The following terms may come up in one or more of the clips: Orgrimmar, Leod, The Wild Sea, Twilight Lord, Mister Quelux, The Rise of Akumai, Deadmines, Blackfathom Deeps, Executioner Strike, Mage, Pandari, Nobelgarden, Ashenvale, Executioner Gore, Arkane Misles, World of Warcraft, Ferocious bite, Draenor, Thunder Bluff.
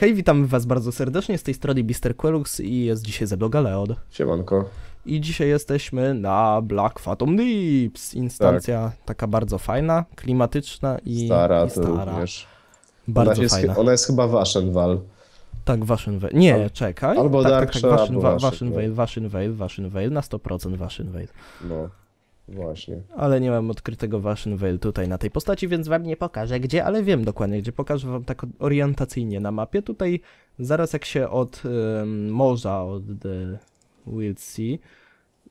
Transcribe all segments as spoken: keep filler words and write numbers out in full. Hej, witamy was bardzo serdecznie, z tej strony Mister Quelux i jest dzisiaj ze bloga Leod. Siemanko. I dzisiaj jesteśmy na Blackfathom Deeps, instancja tak. taka bardzo fajna, klimatyczna i stara. I stara. To również. Bardzo ona jest, fajna. Ona jest chyba w Ashenvale. Tak, Ashenvale. Nie, Al, czekaj. Albo tak, Dark tak, tak, Ashenvale, Ashenvale, Ashenvale, na sto procent Ashenvale. No. Właśnie. Ale nie mam odkrytego Ashenvale tutaj na tej postaci, więc wam nie pokażę gdzie, ale wiem dokładnie gdzie. Pokażę wam tak orientacyjnie na mapie. Tutaj zaraz jak się od y, morza, od The Wild Sea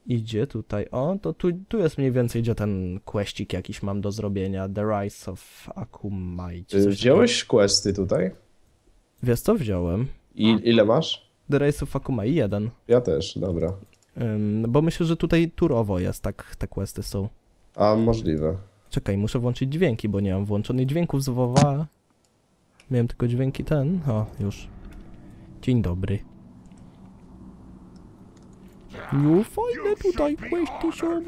idzie tutaj, o, to tu, tu jest mniej więcej gdzie ten questik jakiś mam do zrobienia. The Rise of Akumai. Wziąłeś takiego? Questy tutaj? Wiesz co, wziąłem. I, ile masz? The Rise of Akumai jeden. Ja też, dobra. Bo myślę, że tutaj turowo jest, tak te questy są. A, możliwe. Czekaj, muszę włączyć dźwięki, bo nie mam włączonych dźwięków z WoWa. Miałem tylko dźwięki ten. O, już. Dzień dobry. No, fajne tutaj questy są.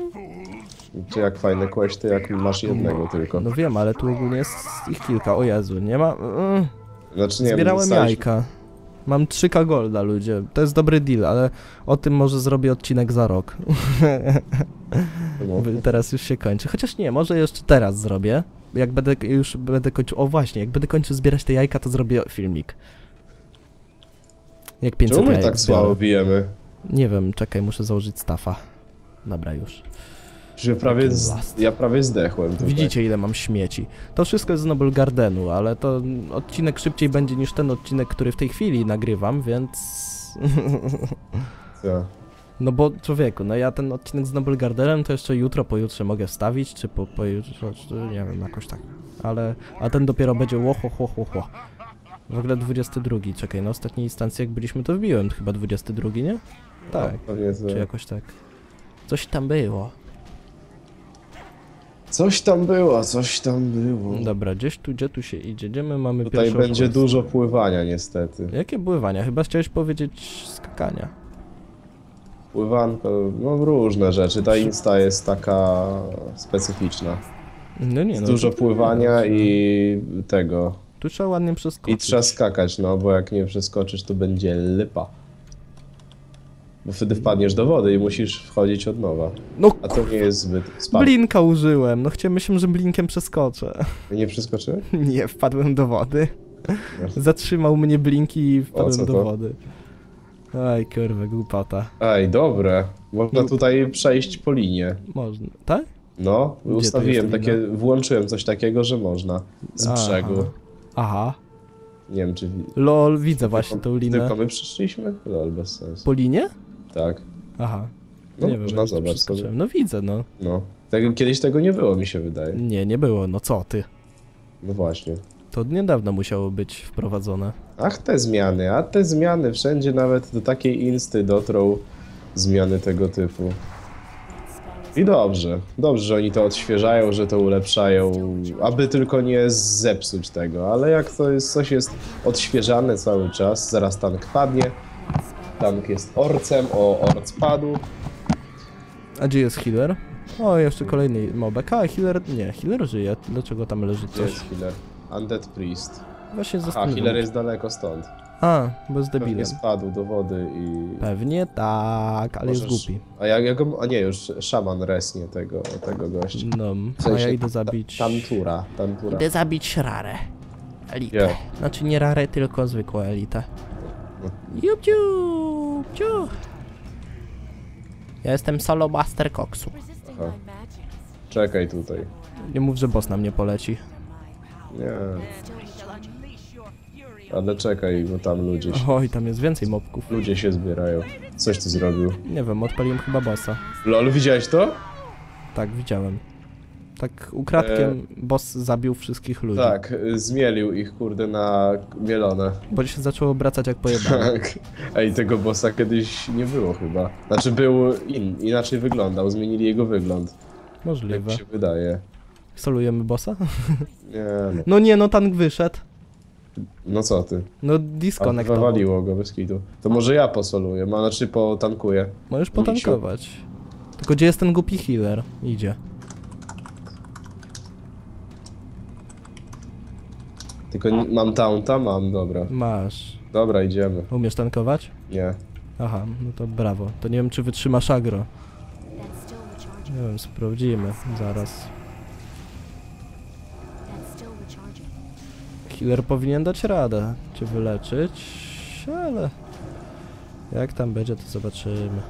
Czy jak fajne questy, jak masz jednego tylko. No wiem, ale tu ogólnie jest ich kilka. O Jezu, nie ma... Mm. Znaczy, nie, zbierałem dostałeś... jajka. Mam trzy ka golda, ludzie. To jest dobry deal, ale o tym może zrobię odcinek za rok. Teraz już się kończy. Chociaż nie, może jeszcze teraz zrobię. Jak będę już będę kończył... O właśnie, jak będę kończył zbierać te jajka, to zrobię filmik. Jak pięćset jajek tak słabo bijemy? Nie wiem, czekaj, muszę założyć staffa. Dobra, już. Że prawie z... Ja prawie zdechłem. Tutaj. Widzicie ile mam śmieci. To wszystko jest z Nobelgardenu, ale to odcinek szybciej będzie niż ten odcinek, który w tej chwili nagrywam, więc... Co? No bo człowieku, no ja ten odcinek z Nobelgardenem to jeszcze jutro, pojutrze mogę wstawić, czy po, pojutrze, czy nie wiem, jakoś tak. Ale... A ten dopiero będzie łocho, ho, ho, ho. W ogóle dwudziesty drugi, czekaj, na ostatniej instancji jak byliśmy to wbiłem, chyba dwudziesty drugi, nie? Tak, no, czy jakoś tak. Coś tam było. Coś tam było, coś tam było. Dobra, gdzieś tu, gdzie tu się idzie, gdzie my mamy tutaj pierwszą... Tutaj będzie obręstwo. Dużo pływania niestety. Jakie pływania? Chyba chciałeś powiedzieć skakania. Pływanko, no różne rzeczy, ta insta jest taka specyficzna. No nie, no, dużo pływania i tego. Tu trzeba ładnie przeskoczyć. I trzeba skakać, no bo jak nie przeskoczysz to będzie lipa. Bo wtedy wpadniesz do wody i musisz wchodzić od nowa. No, a to nie jest zbyt... Spadł. Blinka użyłem, no chciałem, myślałem, że blinkiem przeskoczę. Nie przeskoczyłem? Nie, wpadłem do wody. Zatrzymał mnie blinki i wpadłem do wody. Aj, kurwa, głupota. Ej, dobre. Można tutaj przejść po linie. Można, tak? No, gdzie ustawiłem takie, lina? Włączyłem coś takiego, że można. Z aha. brzegu. Aha. Nie wiem, czy... Lol, widzę tylko, właśnie tą linę. Tylko my przyszliśmy? Lol, bez sensu. Po linie? Tak. Aha. No, nie można zobaczyć sobie. No widzę, no. No. Tak, kiedyś tego nie było, mi się wydaje. Nie, nie było. No co ty? No właśnie. To od niedawna musiało być wprowadzone. Ach, te zmiany. A te zmiany. Wszędzie nawet do takiej insty dotrą zmiany tego typu. I dobrze. Dobrze, że oni to odświeżają, że to ulepszają, aby tylko nie zepsuć tego. Ale jak to jest, coś jest odświeżane cały czas, zaraz tank padnie. Tank jest orcem, o, orc padł. A gdzie jest healer? O, jeszcze kolejny mobek. A, healer... Nie, healer żyje. Dlaczego tam leży coś? Gdzie jest healer? Undead priest. Właśnie A, healer jest daleko stąd. A, bo jest debilem. Pewnie spadł do wody i... Pewnie tak, ale Możesz... jest głupi. A ja, ja go... A nie, już szaman resnie tego, tego gościa. No, w sensie, a ja idę zabić... Ta, tantura, tantura. Idę zabić rarę. Elitę. Yeah. Znaczy nie rarę, tylko zwykłą elitę. Jup, ciup. Ja jestem solo master koksu. Aha. Czekaj tutaj. Nie mów, że boss na mnie poleci. Nie. Ale czekaj, bo tam ludzie się... Oj, tam jest więcej mobków. Ludzie się zbierają. Coś tu zrobił. Nie wiem, odpaliłem chyba bossa. Lol, widziałeś to? Tak, widziałem. Tak ukradkiem e... boss zabił wszystkich ludzi. Tak, zmielił ich, kurde, na mielone. Bo się zaczęło obracać jak pojebane. Tak. Ej, tego bossa kiedyś nie było chyba. Znaczy był in, inaczej wyglądał, zmienili jego wygląd. Możliwe. Tak mi się wydaje. Solujemy bossa? Nie. No. no nie, no tank wyszedł. No co ty? No disconnect. Wywaliło go bez kitu. To może ja posoluję, a znaczy potankuję. Możesz potankować. Tylko gdzie jest ten głupi healer? Idzie. Tylko nie, mam taunta? Mam, dobra. Masz. Dobra, idziemy. Umiesz tankować? Nie. Aha, no to brawo. To nie wiem, czy wytrzymasz agro. Nie wiem, sprawdzimy zaraz. Killer powinien dać radę cię wyleczyć, ale jak tam będzie, to zobaczymy.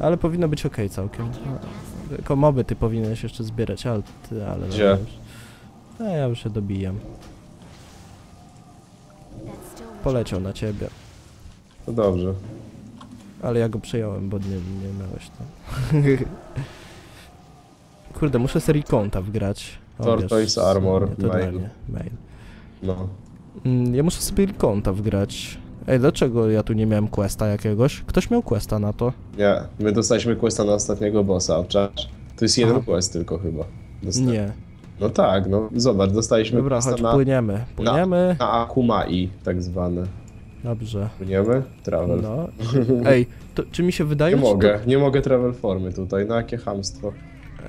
Ale powinno być ok całkiem. Tylko moby ty powinieneś jeszcze zbierać, ale... Ty, ale gdzie? No, już, no ja już się dobijam. Poleciał na ciebie. No dobrze. Ale ja go przejąłem, bo nie, nie miałeś tam. Kurde, muszę serii konta wgrać. O, Tortoise wiesz, Armor, nie, mail. mail. No. Ja muszę sobie konta wgrać. Ej, dlaczego ja tu nie miałem questa jakiegoś? Ktoś miał questa na to? Nie, my dostaliśmy questa na ostatniego bossa, obczaisz? To jest jeden Aha. quest tylko chyba. Dostałem. Nie. No tak, no zobacz, dostaliśmy Dobra, questa chodź, na... płyniemy, płyniemy. Na, na Akumai, tak zwane. Dobrze. Płyniemy? Travel. No. Ej, to czy mi się wydaje, Nie mogę, to... nie mogę travel formy tutaj, no jakie chamstwo.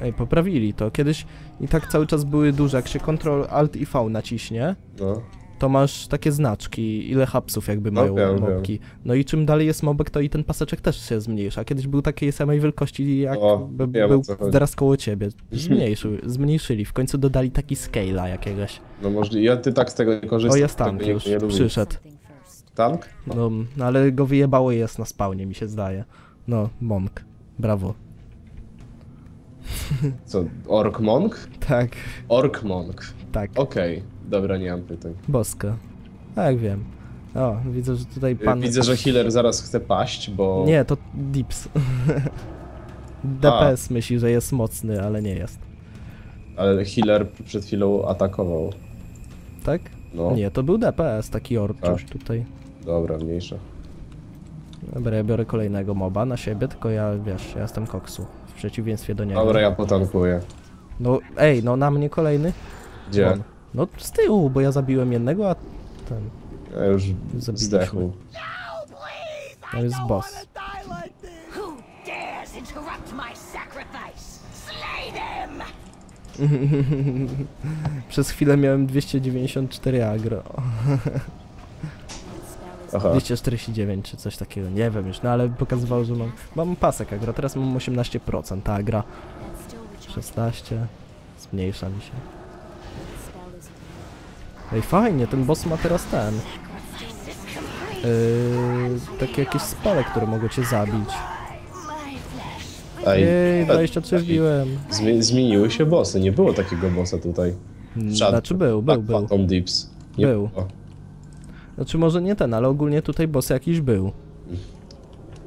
Ej, poprawili to. Kiedyś i tak cały czas były duże, jak się kontrol alt i wu naciśnie, no. to masz takie znaczki, ile hapsów jakby no, mają wiem, mobki. Wiem. No i czym dalej jest mobek, to i ten paseczek też się zmniejsza. Kiedyś był takiej samej wielkości, jak o, wiem, był teraz koło ciebie. Zmniejszył, zmniejszyli, w końcu dodali taki scala jakiegoś. No możliwe, ja ty tak z tego nie korzystam. O, jest tank nie, już, nie przyszedł. Tank? No. no, ale go wyjebało jest na spawnie, mi się zdaje. No, monk, brawo. Co, ork monk? Tak. Ork monk. Tak. Okej, okay. Dobra, nie mam pytań. Boska. Tak, wiem. O, widzę, że tutaj pan... Widzę, że healer zaraz chce paść, bo... Nie, to Deeps. D P S A. myśli, że jest mocny, ale nie jest. Ale healer przed chwilą atakował. Tak? No. Nie, to był D P S, taki orczuś tutaj. Dobra, mniejsza. Dobra, ja biorę kolejnego moba na siebie, tylko ja, wiesz, ja jestem koksu. W przeciwieństwie do niego. Dobra, ja potankuję. No, ej, no na mnie kolejny. Gdzie? On. No z tyłu, bo ja zabiłem jednego, a ten... Ja już zdechł. To jest boss. Przez chwilę miałem dwieście dziewięćdziesiąt cztery agro. Aha. dwieście czterdzieści dziewięć czy coś takiego, nie wiem już, no ale pokazywało, że mam... Mam pasek agra, teraz mam osiemnaście procent ta agra. szesnaście, zmniejsza mi się. Ej, fajnie, ten boss ma teraz ten... Yy, takie jakieś spale, które mogą cię zabić. Ej, dwadzieścia trzy wbiłem. Zmieniły się bossy, nie było takiego bossa tutaj. Żadne. Znaczy był, był, był. Blackfathom Deeps. Nie był. Było. Znaczy może nie ten, ale ogólnie tutaj boss jakiś był.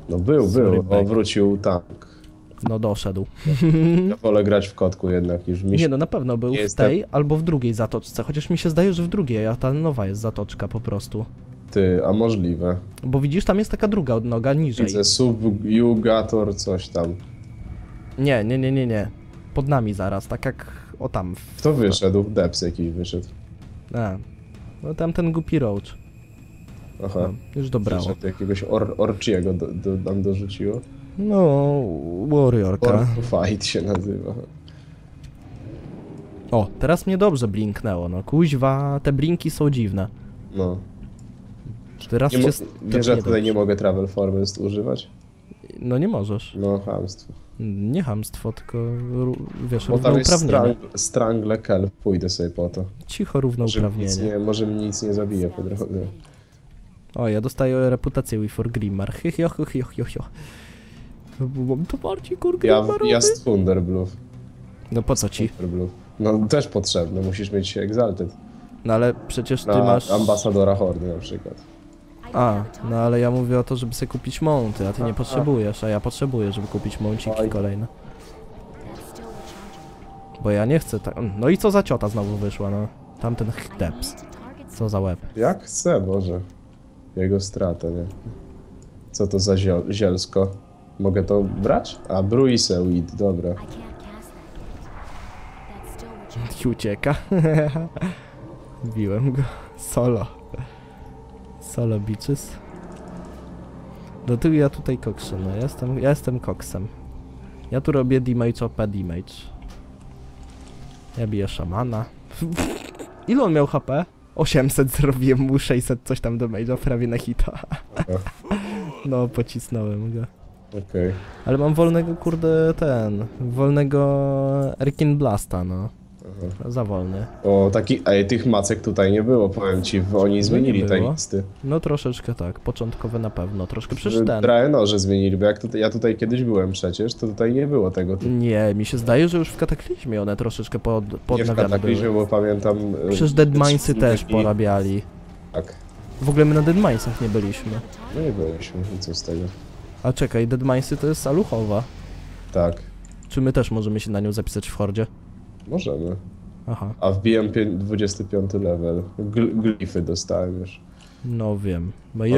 No był, był, bo wrócił tank. No doszedł. Ja wolę grać w kotku jednak już. Mi się... Nie no, na pewno był nie w tej jestem... albo w drugiej zatoczce, chociaż mi się zdaje, że w drugiej, a ta nowa jest zatoczka po prostu. Ty, a możliwe. Bo widzisz, tam jest taka druga odnoga niżej. Widzę subjugator coś tam. Nie, nie, nie, nie, nie. Pod nami zaraz, tak jak o tam. W... Kto wyszedł? Deps jakiś wyszedł. A. No tam ten głupi roach. Aha. No, już dobrało. Wiesz, to jakiegoś or, orciego do, do, nam dorzuciło? No... warriorka. Orc fight się nazywa. O, teraz mnie dobrze blinknęło, no kuźwa, te blinki są dziwne. No. Teraz nie się... Wiesz, ja tutaj nie mogę travel formy używać? No nie możesz. No, chamstwo. Nie chamstwo, tylko wiesz, równouprawnienie. Strangle kelp, pójdę sobie po to. Cicho, równouprawnienie. Może mnie nic nie zabije po drodze. O, ja dostaję reputację with Orgrimmar. Hych, joch, joch, joch, joch, joch. To bardziej Orgrimmar. Ja, ja z Thunder Bluff. No po co ci? Thunder Bluff. No też potrzebne, musisz mieć Exalted. No ale przecież ty na masz... ambasadora Hordy na przykład. A, no ale ja mówię o to, żeby sobie kupić mounty, a ty nie potrzebujesz, a ja potrzebuję, żeby kupić mounciki kolejne. Bo ja nie chcę tak... No i co za ciota znowu wyszła, no. Tamten deps. Co za łeb. Jak chcę, Boże. Jego stratę, nie? Co to za ziel zielsko? Mogę to brać? A, bruise weed, dobra. I ucieka. Biłem go. Solo. Solo bitches. Do tyłu ja tutaj koksem, no ja jestem, ja jestem koksem. Ja tu robię damage op damage. Ja biję szamana. Ile on miał H P? osiemset zrobiłem mu, sześćset coś tam do maila, prawie na hita. No, pocisnąłem go. Okej. Okay. Ale mam wolnego, kurde, ten... wolnego Erkin Blasta, no. Aha. Za wolny. O, taki... A tych macek tutaj nie było, powiem ci. Oni zmienili te listy. No troszeczkę tak, początkowe na pewno, troszkę przeczytałem. Draenorze zmienili, bo jak tutaj, ja tutaj kiedyś byłem przecież, to tutaj nie było tego typu. Nie, mi się zdaje, że już w Kataklizmie one troszeczkę pod, podnawiane były. Nie w Kataklizmie, były. Bo pamiętam... Przecież Deadminesy też i... porabiali. Tak. W ogóle my na Deadminesach nie byliśmy. No nie byliśmy, i co z tego. A czekaj, Deadminesy to jest Aluchowa. Tak. Czy my też możemy się na nią zapisać w Hordzie? Możemy. Aha. A wbijam dwudziesty piąty level. Gl glify dostałem już. No wiem. Mam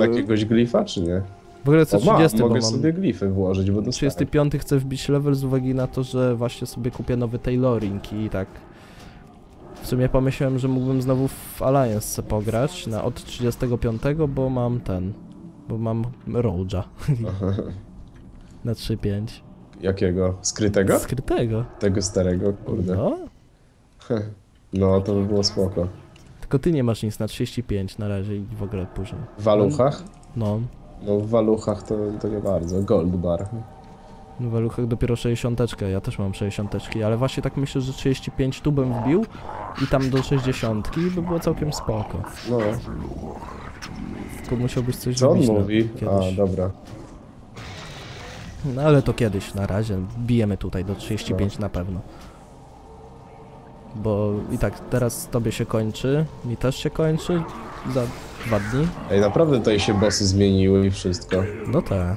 jakiegoś glifa, czy nie? W ogóle co o, trzydzieści, ma, mogę bo mam... sobie glify włożyć, bo dostałem. trzydziesty piąty chcę wbić level z uwagi na to, że właśnie sobie kupię nowy tailoring i tak. W sumie pomyślałem, że mógłbym znowu w Alliance pograć na od trzydziestego piątego, bo mam ten... Bo mam Roja. Na trzy pięć. Jakiego? Skrytego? Skrytego. Tego starego, kurde. No? No, to by było spoko. Tylko ty nie masz nic na trzydzieści pięć na razie i w ogóle później. W waluchach? No. No w waluchach to, to nie bardzo. Gold bar. W waluchach dopiero sześćdziesiąt. Ja też mam sześćdziesiąt, ale właśnie tak myślę, że trzydzieści pięć tu bym wbił i tam do sześćdziesiątki by było całkiem spoko. No. Tylko musiałbyś coś Co on mówi? No, a, dobra. No ale to kiedyś, na razie. Bijemy tutaj do trzydzieści pięć no. Na pewno. Bo i tak, teraz tobie się kończy, mi też się kończy, za dwa dni. Ej, naprawdę tutaj się bossy zmieniły i wszystko. No tak.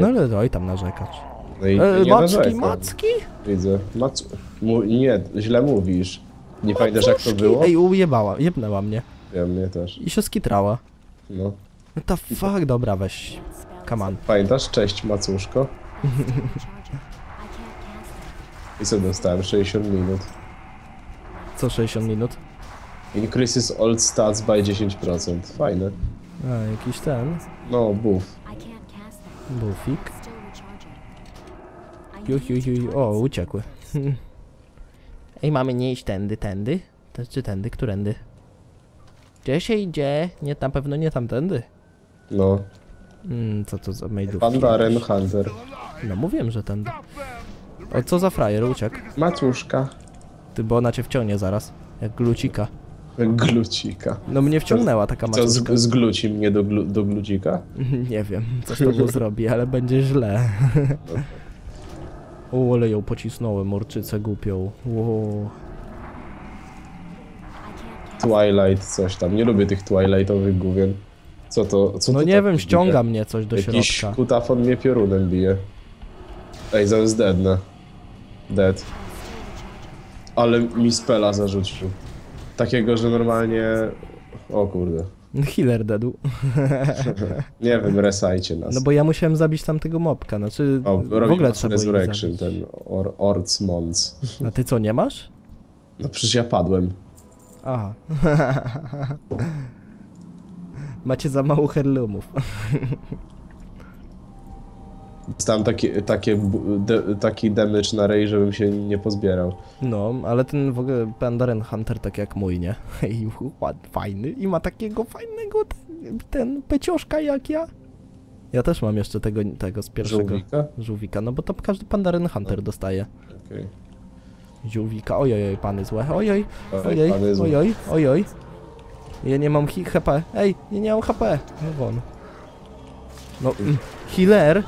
No ale oj, tam narzekacz. No i e, nie macki, narzekam. Macki? Widzę. Mac... Mu... Nie, źle mówisz. Nie pamiętasz jak to było? Ej, ujebała, jebnęła mnie. Ja mnie też. I się skitrała. No. No ta fuck, dobra, weź. Come on. Pamiętasz? Cześć, macuszko. I co dostałem? sześćdziesiąt minut. Co sześćdziesiąt minut? Increases old stats by dziesięć procent. Fajne. A, jakiś ten? No, buff. Buffik. Ju, ju, ju, o, uciekły. Ej, mamy nie iść tędy, tędy? Czy tędy, którędy? Gdzie się idzie? Nie, na pewno nie tamtędy. No. Mm, co to za mejdów? Pandaren Hunter. No mówiłem, że ten. O, co za frajer uciekł? Macuszka. Ty, bo ona cię wciągnie zaraz. Jak glucika. Glucika. No mnie wciągnęła taka macuszka. Co, z, zgluci mnie do, glu, do glucika? Nie wiem, co z tobą zrobi, ale będzie źle. O, ale ją pocisnąłem, morczycę głupią. Wow. Twilight coś tam. Nie lubię tych twilightowych gówien. Co to? Co no to nie wiem, ściąga bije? Mnie coś do Jakiś środka. Jakiś kutafon mnie piorunem bije. Ej, to jest dead, no. Dead. Ale mi spela zarzucił. Takiego, że normalnie... O kurde. Healer deadu. Nie wiem, resajcie nas. No bo ja musiałem zabić tamtego mobka, znaczy... O, w ogóle trzeba resurrection, ten or, Orc Mons. A ty co, nie masz? No przecież ja padłem. Aha. Macie za mało herlumów. Tam taki, takie, de, taki damage na rej, żebym się nie pozbierał. No, ale ten w ogóle Pandaren Hunter tak jak mój, nie? I fajny i ma takiego fajnego ten, ten pecioszka jak ja. Ja też mam jeszcze tego, tego z pierwszego. Żółwika? Żółwika, no bo tam każdy Pandaren Hunter no. Dostaje. Okay. Żółwika, ojoj, pany złe, ojoj, ojoj, ojoj, ojoj. Ja nie mam H P. Ej, ja nie mam H P. No won. No, healer.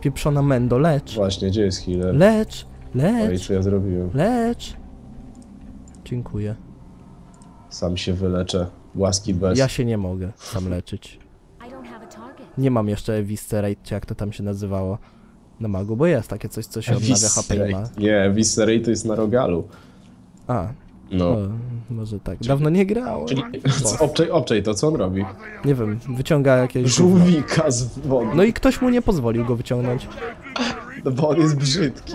Pieprzona mendo, lecz. Właśnie, gdzie jest healer? Lecz, lecz. Oj, co ja zrobiłem? Lecz. Dziękuję. Sam się wyleczę. Łaski bez. Ja się nie mogę sam leczyć. Nie mam jeszcze Eviscerate, czy jak to tam się nazywało. Na magu, bo jest takie coś, co się odnawia H P. Ma. Nie, Eviscerate to jest na rogalu. A. No. O, może tak. Dawno nie grałem. Czyli obczaj, obczaj to, co on robi? Nie wiem, wyciąga jakieś... Żółwika z wody. No i ktoś mu nie pozwolił go wyciągnąć. No bo on jest brzydki.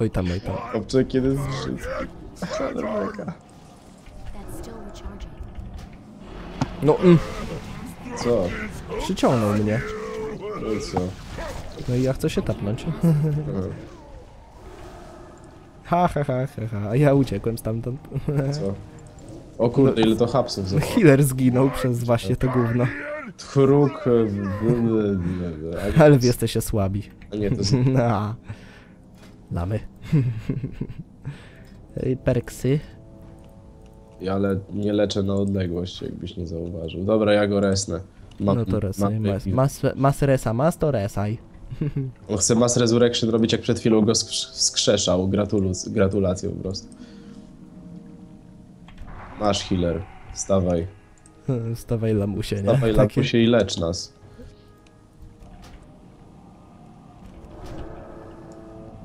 Oj tam, oj tam. Obczaj kiedy jest brzydki. No mm. Co? Przyciągnął mnie. No co? No i ja chcę się tapnąć. Ha, ha, ha, ha, ha, ja uciekłem stamtąd. Co? O kurde, ile to hapsów zajęło. Healer zginął przez właśnie to gówno. Chruk... Ale wy jesteście słabi. A nie, to są... Na. Lamy. Perksy. Ale nie leczę na odległość, jakbyś nie zauważył. Dobra, ja go resnę. Ma, no to resaj. Mas, mas, mas resa, mas to resaj. On chce mas resurrection robić, jak przed chwilą go skrzeszał. Gratulu, gratulacje po prostu. Masz healer, wstawaj. Wstawaj lamusie, nie? Wstawaj lamusie i lecz nas.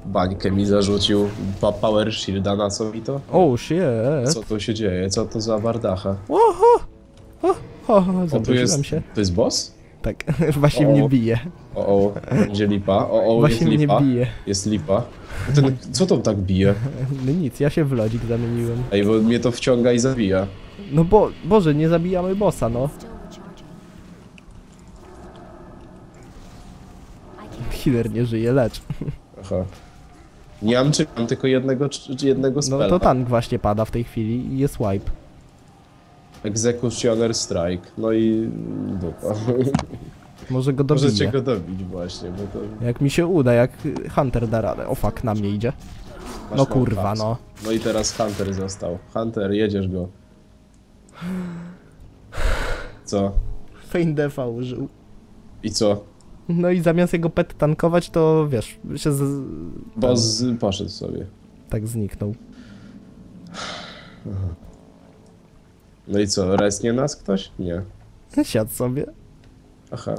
Bańkę mi zarzucił, pa power shielda na co mi to? Oh shit! Co tu się dzieje? Co to za bardacha? Oho! Oh, oh, o, tu jest, się. To jest boss? Tak, właśnie o, mnie bije. O, o, będzie lipa. O, o, właśnie jest lipa. Mnie bije. Jest lipa. Ten, co to tak bije? No nic, ja się w lodzik zamieniłem. Ej, bo mnie to wciąga i zabija. No bo, Boże, nie zabijamy bossa, no. Healer nie żyje, lecz. Aha. Nie mam czy mam tylko jednego, jednego spela. No to tank właśnie pada w tej chwili i jest wipe. Executioner Strike, no i dupa. Może go dobiję. Możecie go dobić właśnie, bo to... Jak mi się uda, jak Hunter da radę. O fuck, na mnie idzie. Masz no kurwa, pas. no. No i teraz Hunter został. Hunter, jedziesz go. Co? Feint defa użył. I co? No i zamiast jego pet tankować, to wiesz, się z... Bo z... poszedł sobie. Tak zniknął. Aha. No i co, resnie nas ktoś? Nie. Siadł sobie. Aha.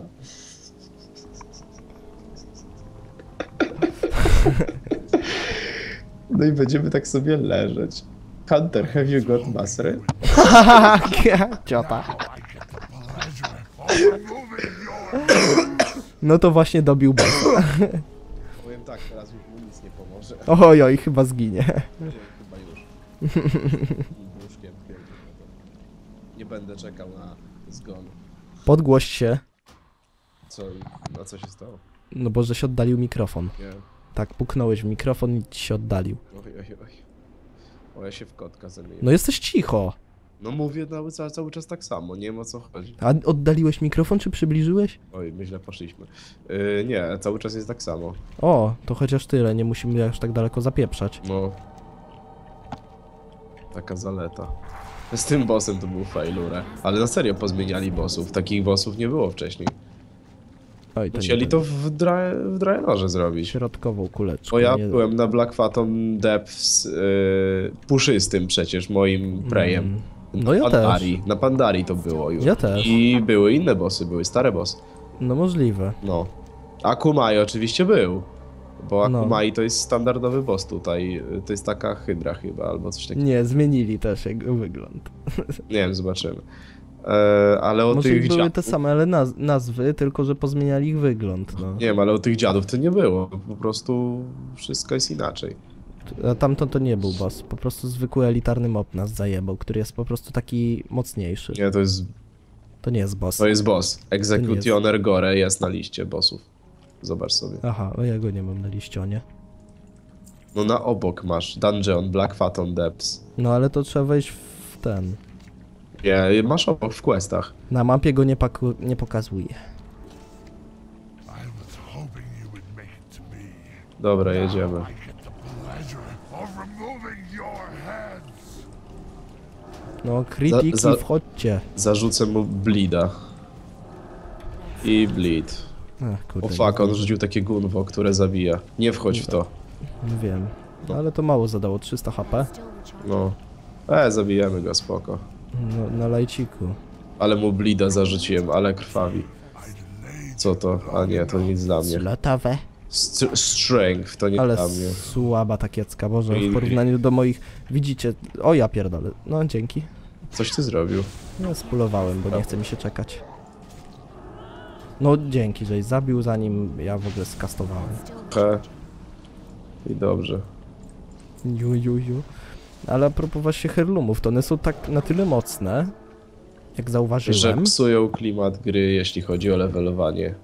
No i będziemy tak sobie leżeć. Hunter, have you got masry? Ciota. No to właśnie dobił bossa. Powiem tak, teraz już mu nic nie pomoże. Oj, oj, chyba zginie. Chyba już. Nie będę czekał na zgon. Podgłoś się. Co? A co się stało? No bo że się oddalił mikrofon. Nie. Tak, puknąłeś w mikrofon i ci się oddalił. Oj, oj, oj. O, ja się w kotka zamieniłem. No jesteś cicho. No mówię cały, cały, cały czas tak samo, nie wiem o co chodzi. A oddaliłeś mikrofon czy przybliżyłeś? Oj, my źle poszliśmy. Yy, nie, cały czas jest tak samo. O, to chociaż tyle, nie musimy aż tak daleko zapieprzać. No. Taka zaleta. Z tym bossem to był failure. Ale na serio pozmieniali bossów, takich bossów nie było wcześniej. Oj, to musieli to w, dra w Draenorze zrobić. Środkową kuleczkę. Bo ja nie... byłem na Blackfathom Deeps yy, puszystym przecież, moim prejem. Mm. No ja Pandari. Też. Na Pandari to było już. Ja też. I były inne bossy, były stare bossy. No możliwe. No. Akumai oczywiście był. Bo Akumai no. To jest standardowy boss tutaj. To jest taka hydra chyba, albo coś takiego. Nie, zmienili też jego wygląd. Nie wiem, zobaczymy. E, ale o może tych były dziadów... te same ale naz nazwy, tylko że pozmieniali ich wygląd. No. Nie wiem, ale o tych dziadów to nie było. Po prostu wszystko jest inaczej. A tamto to nie był boss, po prostu zwykły elitarny mob nas zajebał, który jest po prostu taki mocniejszy. Nie, to jest... To nie jest boss. To jest boss. Executioner Gore jest na liście bossów. Zobacz sobie. Aha, ja go nie mam na liścionie. No na obok masz Dungeon, Blackfathom Depths. No ale to trzeba wejść w ten... Nie, masz obok w questach. Na mapie go nie, nie pokazuje. Dobra, jedziemy. No, krytyki, za, za, wchodźcie. Zarzucę mu bleeda. I bleed. Ach, kurde, o fuck, on rzucił takie gunwo, które zabija. Nie wchodź w to. Wiem, no, ale to mało zadało, trzysta HP. No. E, zabijemy go, spoko. No, na lajciku. Ale mu bleeda zarzuciłem, ale krwawi. Co to? A nie, to nic dla mnie. Slotowe. St strength, to nie ale dla mnie. Słaba ta kiecka, Boże, w porównaniu do moich... Widzicie... O ja pierdolę. No, dzięki. Coś ty zrobił. Ja spulowałem, bo no. Nie chce mi się czekać. No, dzięki, żeś zabił, zanim ja w ogóle skastowałem. He. I dobrze. Ju, ju, ju. Ale a propos właśnie herlumów, to one są tak na tyle mocne, jak zauważyłem... Że psują klimat gry, jeśli chodzi o levelowanie.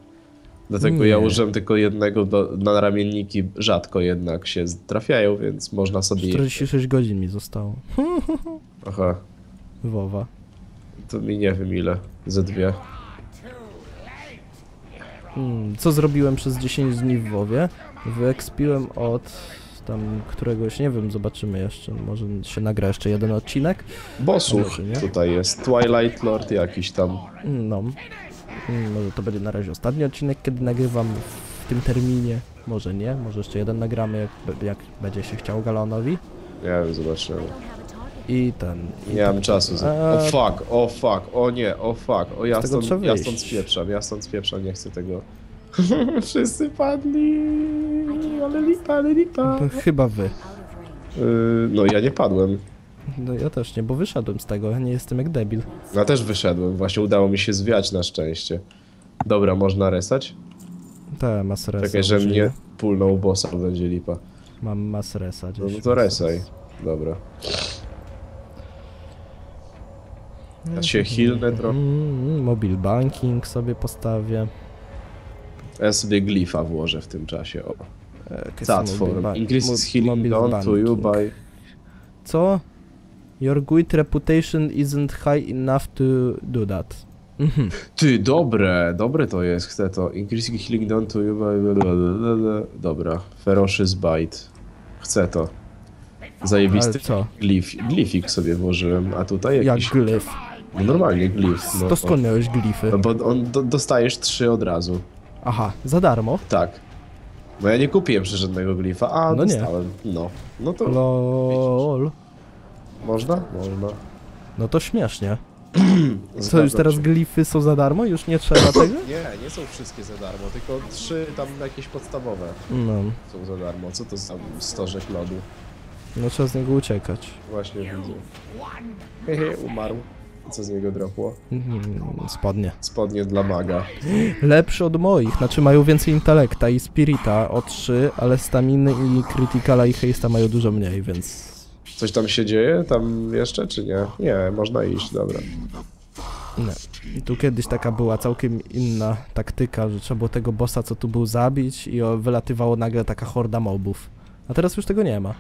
Dlatego nie. Ja użyłem tylko jednego, do, na ramienniki rzadko jednak się trafiają, więc można sobie... czterdzieści sześć godzin mi zostało. Aha. WoWa. To mi nie wiem ile. Ze dwie. Hmm, co zrobiłem przez dziesięć dni w WoWie? Wyekspiłem od tam któregoś, nie wiem, zobaczymy jeszcze, może się nagra jeszcze jeden odcinek. Bossów tutaj jest, Twilight Lord jakiś tam. No, może to będzie na razie ostatni odcinek, kiedy nagrywam w tym terminie. Może nie, może jeszcze jeden nagramy, jak, jak będzie się chciał Galonowi. Ja wiem, zobaczymy. I ten... I nie mam czasu. Za... A... O fuck, o fuck, o nie, o fuck, o ja stąd, ja stąd spieprzam, ja stąd spieprzam, nie chcę tego. Wszyscy padli, ale lipa, ale lipa. Chyba wy. Yy, no ja nie padłem. No ja też nie, bo wyszedłem z tego, ja nie jestem jak debil. Ja też wyszedłem, właśnie udało mi się zwiać na szczęście. Dobra, można resać? Tak, mas resa. Czekaj, że mnie pulnął bossa, będzie lipa. Mam mas resa gdzieś. No to resaj, dobra. Ja się healnę trochę. Mobile banking sobie postawię. Ja sobie glifa włożę w tym czasie. O. Platform. Increases healing done to you by... Co? Your good reputation isn't high enough to do that. Mhm. Ty, dobre, dobre to jest, chcę to. Increasing healing done to you by... Dobra. Ferocious bite. Chcę to. Zajebisty glif. Glifik sobie włożyłem, a tutaj jakiś... Jak glif? No normalnie glif. No, to skąd miałeś glify? No bo on, do, dostajesz trzy od razu. Aha, za darmo? Tak. No ja nie kupiłem przecież żadnego glifa, a no dostałem. Nie. No. No to... LOL. Można? Można. No to śmiesznie. Co, już teraz glify są za darmo? Już nie trzeba tego? Nie, nie są wszystkie za darmo, tylko trzy tam jakieś podstawowe no. są za darmo. Co to za stożek lodu? No trzeba z niego uciekać. Właśnie widzę. Hehe, umarł. Co z niego dropło? Spodnie. Spodnie dla maga. Lepszy od moich, znaczy mają więcej intelekta i spirita o trzy, ale staminy i krytykala i hejsta mają dużo mniej, więc... Coś tam się dzieje? Tam jeszcze, czy nie? Nie, można iść, dobra. Nie. Tu kiedyś taka była całkiem inna taktyka, że trzeba było tego bossa, co tu był, zabić i wylatywało nagle taka horda mobów. A teraz już tego nie ma.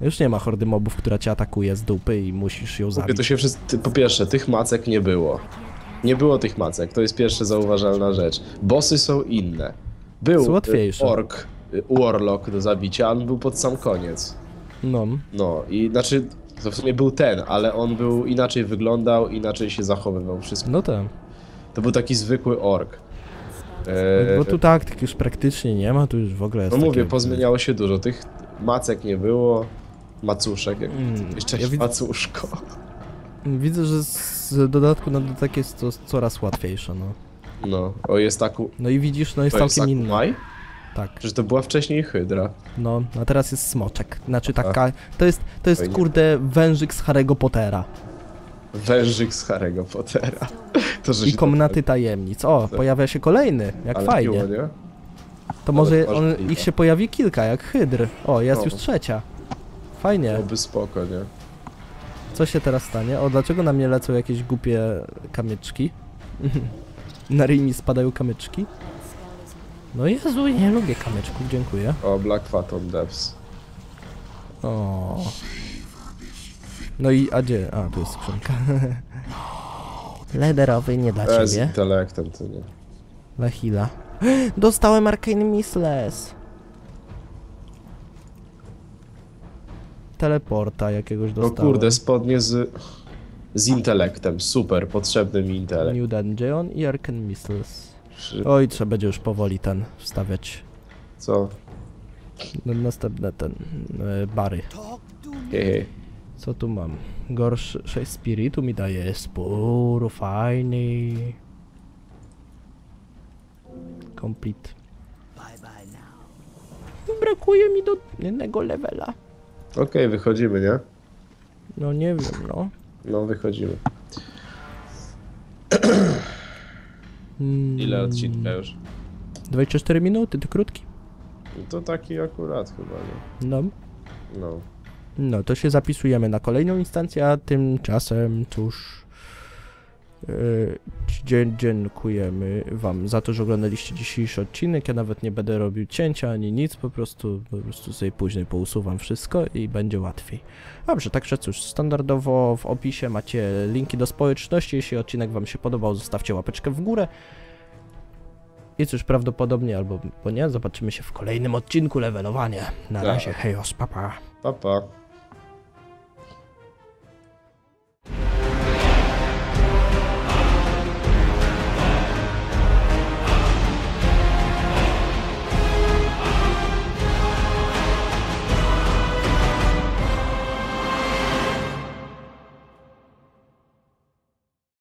Już nie ma hordy mobów, która cię atakuje z dupy i musisz ją zabić. To się wszyscy... Po pierwsze, tych macek nie było. Nie było tych macek, to jest pierwsza zauważalna rzecz. Bossy są inne. Był ork, warlock do zabicia, on był pod sam koniec. No. No i znaczy, to w sumie był ten, ale on był inaczej wyglądał, inaczej się zachowywał wszystko. No tak. To był taki zwykły ork. E... Bo tu tak już praktycznie nie ma, tu już w ogóle jest. No takie... mówię, pozmieniało się dużo, tych macek nie było. Macuszek, jak mm, jeszcze ja macuszko. Widzę, że z dodatku na dodatek jest to coraz łatwiejsze, no. No, o jest taku... No i widzisz, no jest to całkiem inny. Tak. Przecież to była wcześniej hydra. No, a teraz jest smoczek. Znaczy taka... A. To jest, to jest Fajnie. Kurde, wężyk z Harry'ego Pottera. Wężyk z Harry'ego Pottera. To, I komnaty tajemnic. O, tak. Pojawia się kolejny, jak Ale fajnie. Piło, nie? To może on, ich się pojawi kilka, jak hydr. O, jest no. już trzecia. Fajnie. Byłoby spoko, nie? Co się teraz stanie? O, dlaczego na mnie lecą jakieś głupie kamyczki? Na ryj mi spadają kamyczki? No Jezu, nie lubię kamyczków, dziękuję. O, Blackfathom Deeps. O. No i, a gdzie? A, tu jest skrzynka. Lederowy, nie dla ciebie. Z intelektem, to nie. Dla heala. Dostałem Arkane Misles. Teleporta jakiegoś dostałem. No kurde, spodnie z... z intelektem, super, potrzebny mi intelekt. New Dungeon i Arkane Misles. Oj, trzeba będzie już powoli ten wstawiać. Co? No, następne ten... Yy, bary. Hehe. Co tu mam? Gorszy... sześć spiritu mi daje sporo, fajny. Complete. Brakuje mi do innego levela. Okej, okay, wychodzimy, nie? No nie wiem, no. No, wychodzimy. Ile odcinka już? dwadzieścia cztery minuty, to krótki. To taki akurat chyba, nie? No. No. No, to się zapisujemy na kolejną instancję, a tymczasem, cóż... Yy, dziękujemy wam za to, że oglądaliście dzisiejszy odcinek. Ja nawet nie będę robił cięcia ani nic, po prostu, po prostu sobie później pousuwam wszystko i będzie łatwiej. Dobrze, także cóż, standardowo w opisie macie linki do społeczności. Jeśli odcinek wam się podobał, zostawcie łapeczkę w górę. I cóż, prawdopodobnie, albo bo nie, zobaczymy się w kolejnym odcinku levelowania. Na razie, hejos, papa. Papa.